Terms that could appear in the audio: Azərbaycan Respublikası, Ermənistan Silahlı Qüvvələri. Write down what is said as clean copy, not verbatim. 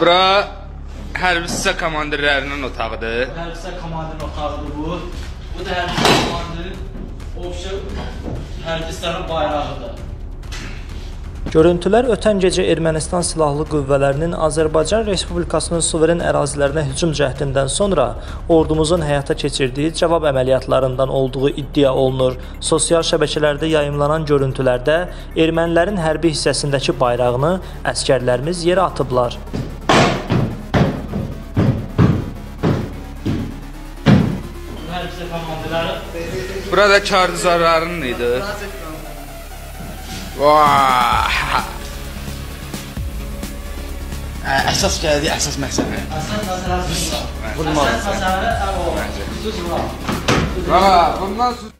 Bura hərbi hissə komandirlərinin otağıdır. Hərbi hissə komandirinin otağıdır bu. Bu da hərbi hissə komandirinin ofşor hərbi hissənin bayrağıdır. Görüntülər ötən gecə Ermənistan Silahlı Qüvvələrinin Azərbaycan Respublikasının suveren ərazilərinə hücum cəhdindən sonra ordumuzun həyata keçirdiyi cavab əməliyyatlarından olduğu iddia olunur. Sosial şəbəkələrdə yayımlanan görüntülərdə ermənilərin hərbi hissəsindəki bayrağını əskərlərimiz yerə atıblar. Burada karlı zararın idi. Əsas gəldi, əsas məsələ. Əsas məsələ. Bundan sonra